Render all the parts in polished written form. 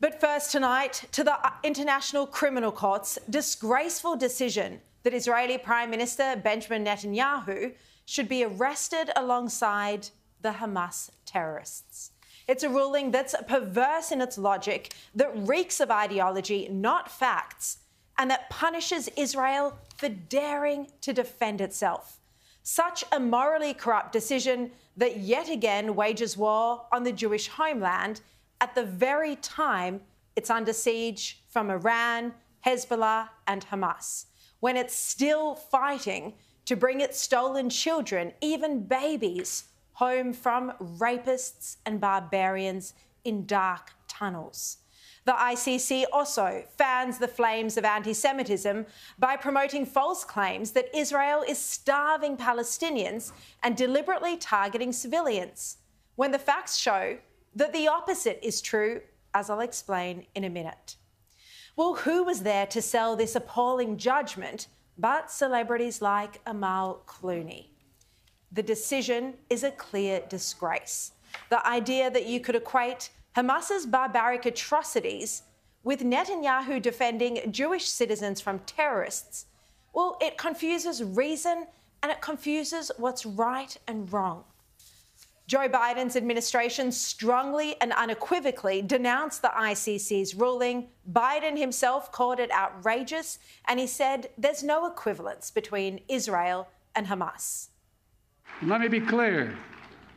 But first tonight, to the International Criminal Court's disgraceful decision that Israeli Prime Minister Benjamin Netanyahu should be arrested alongside the Hamas terrorists. It's a ruling that's perverse in its logic, that reeks of ideology, not facts, and that punishes Israel for daring to defend itself. Such a morally corrupt decision that yet again wages war on the Jewish homeland at the very time it's under siege from Iran, Hezbollah and Hamas, when it's still fighting to bring its stolen children, even babies, home from rapists and barbarians in dark tunnels. The ICC also fans the flames of anti-Semitism by promoting false claims that Israel is starving Palestinians and deliberately targeting civilians, when the facts show that the opposite is true, as I'll explain in a minute. Well, who was there to sell this appalling judgment but celebrities like Amal Clooney? The decision is a clear disgrace. The idea that you could equate Hamas's barbaric atrocities with Netanyahu defending Jewish citizens from terrorists, well, it confuses reason and it confuses what's right and wrong. Joe Biden's administration strongly and unequivocally denounced the ICC's ruling. Biden himself called it outrageous, and he said there's no equivalence between Israel and Hamas. Let me be clear.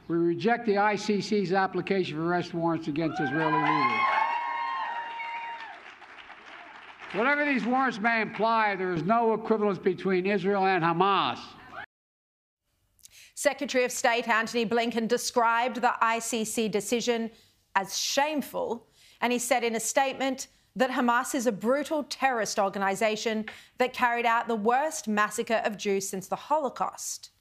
We reject the ICC's application for arrest warrants against Israeli leaders. Whatever these warrants may imply, there is no equivalence between Israel and Hamas. Secretary of State Antony Blinken described the ICC decision as shameful, and he said in a statement that Hamas is a brutal terrorist organisation that carried out the worst massacre of Jews since the Holocaust.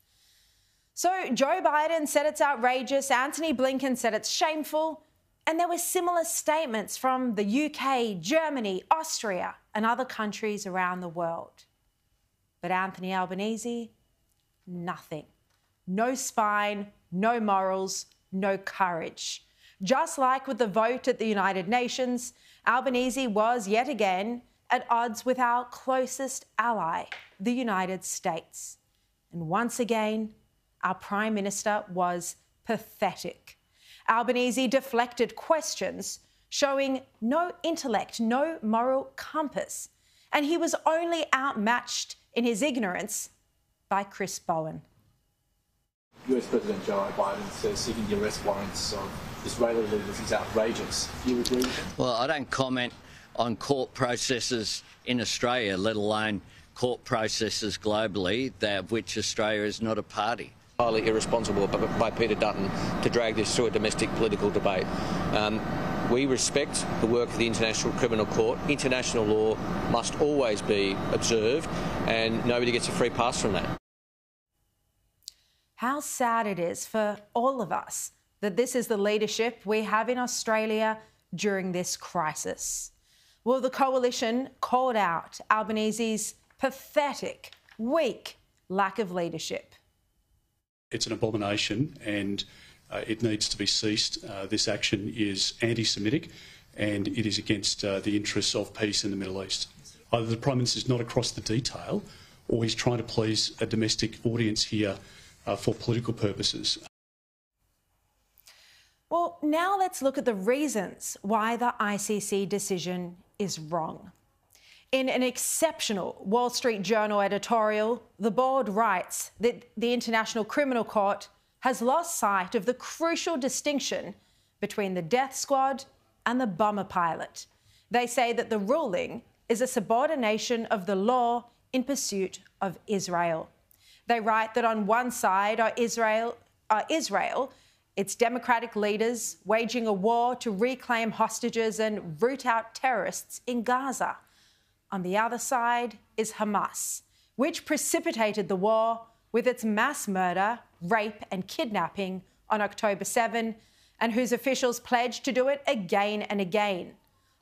So Joe Biden said it's outrageous, Antony Blinken said it's shameful, and there were similar statements from the UK, Germany, Austria and other countries around the world. But Anthony Albanese, nothing. No spine, no morals, no courage. Just like with the vote at the United Nations, Albanese was yet again at odds with our closest ally, the United States. And once again, our Prime Minister was pathetic. Albanese deflected questions, showing no intellect, no moral compass. And he was only outmatched in his ignorance by Chris Bowen. US President Joe Biden says seeking the arrest warrants of Israeli leaders is outrageous. Do you agree? Well, I don't comment on court processes in Australia, let alone court processes globally, that of which Australia is not a party. Highly irresponsible by Peter Dutton to drag this through a domestic political debate. We respect the work of the International Criminal Court. International law must always be observed, and nobody gets a free pass from that. How sad it is for all of us that this is the leadership we have in Australia during this crisis. Well, the coalition called out Albanese's pathetic, weak lack of leadership. It's an abomination and it needs to be ceased. This action is anti-Semitic and it is against the interests of peace in the Middle East. Either the Prime Minister is not across the detail or he's trying to please a domestic audience here for political purposes. Well, now let's look at the reasons why the ICC decision is wrong. In an exceptional Wall Street Journal editorial, the board writes that the International Criminal Court has lost sight of the crucial distinction between the death squad and the bomber pilot. They say that the ruling is a subordination of the law in pursuit of Israel. They write that on one side are Israel, its democratic leaders, waging a war to reclaim hostages and root out terrorists in Gaza. On the other side is Hamas, which precipitated the war with its mass murder, rape and kidnapping on October 7, and whose officials pledged to do it again and again.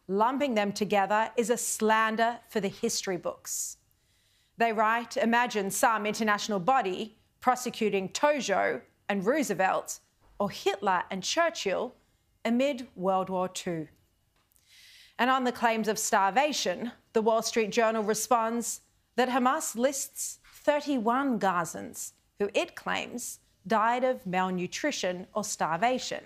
Lumping them together is a slander for the history books. They write, imagine some international body prosecuting Tojo and Roosevelt or Hitler and Churchill amid World War II. And on the claims of starvation, the Wall Street Journal responds that Hamas lists 31 Gazans who it claims died of malnutrition or starvation.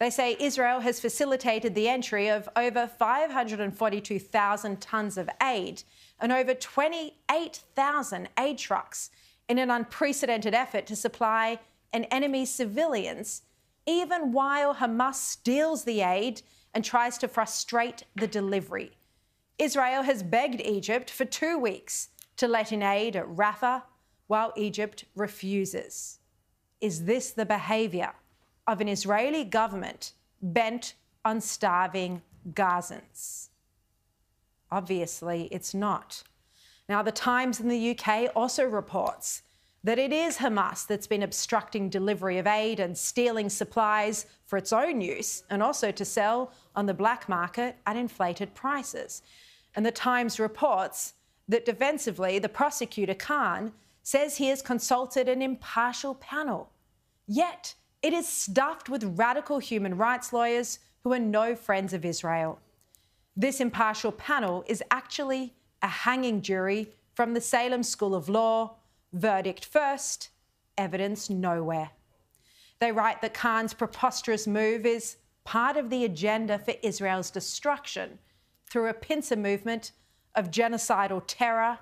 They say Israel has facilitated the entry of over 542,000 tonnes of aid and over 28,000 aid trucks in an unprecedented effort to supply an enemy's civilians, even while Hamas steals the aid and tries to frustrate the delivery. Israel has begged Egypt for 2 weeks to let in aid at Rafah, while Egypt refuses. Is this the behaviour of an Israeli government bent on starving Gazans? Obviously, it's not. Now, The Times in the UK also reports that it is Hamas that's been obstructing delivery of aid and stealing supplies for its own use and also to sell on the black market at inflated prices. And The Times reports that defensively, the prosecutor Khan says he has consulted an impartial panel. Yet, it is stuffed with radical human rights lawyers who are no friends of Israel. This impartial panel is actually a hanging jury from the Salem School of Law. Verdict first, evidence nowhere. They write that Khan's preposterous move is part of the agenda for Israel's destruction through a pincer movement of genocidal terror,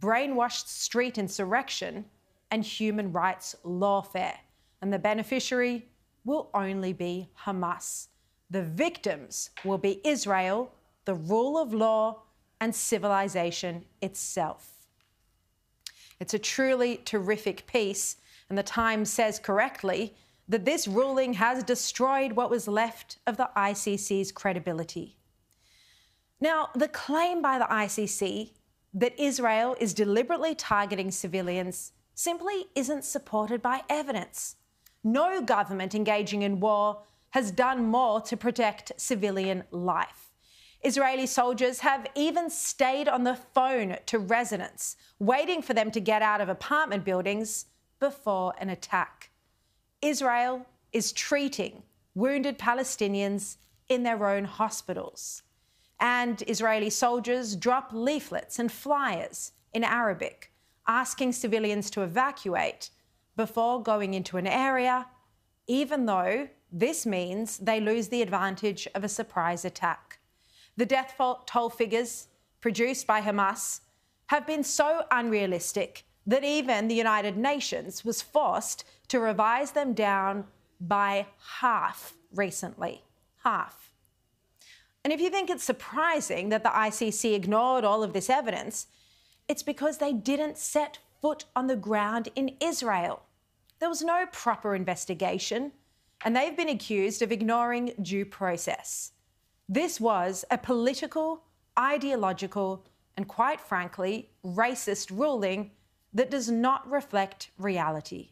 brainwashed street insurrection, and human rights lawfare. And the beneficiary will only be Hamas. The victims will be Israel, the rule of law, and civilization itself. It's a truly terrific piece, and The Times says correctly that this ruling has destroyed what was left of the ICC's credibility. Now, the claim by the ICC that Israel is deliberately targeting civilians simply isn't supported by evidence. No government engaging in war has done more to protect civilian life. Israeli soldiers have even stayed on the phone to residents, waiting for them to get out of apartment buildings before an attack. Israel is treating wounded Palestinians in their own hospitals. And Israeli soldiers drop leaflets and flyers in Arabic, asking civilians to evacuate before going into an area, even though this means they lose the advantage of a surprise attack. The death toll figures produced by Hamas have been so unrealistic that even the United Nations was forced to revise them down by half recently. Half. And if you think it's surprising that the ICC ignored all of this evidence, it's because they didn't set foot on the ground in Israel. There was no proper investigation, and they've been accused of ignoring due process. This was a political, ideological, and quite frankly, racist ruling that does not reflect reality.